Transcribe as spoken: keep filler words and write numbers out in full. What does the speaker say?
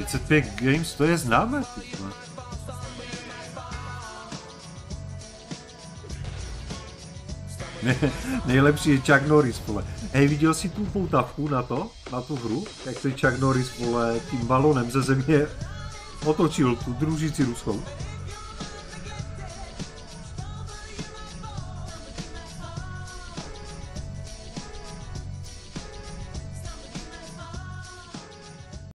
pět set pět games, to je známe. Ne, nejlepší je Chuck Norris, vole. Hej, viděl jsi tu poutavku na to, na tu hru? Jak se Chuck Norris, vole, tím balonem ze země otočil tu družici ruskou.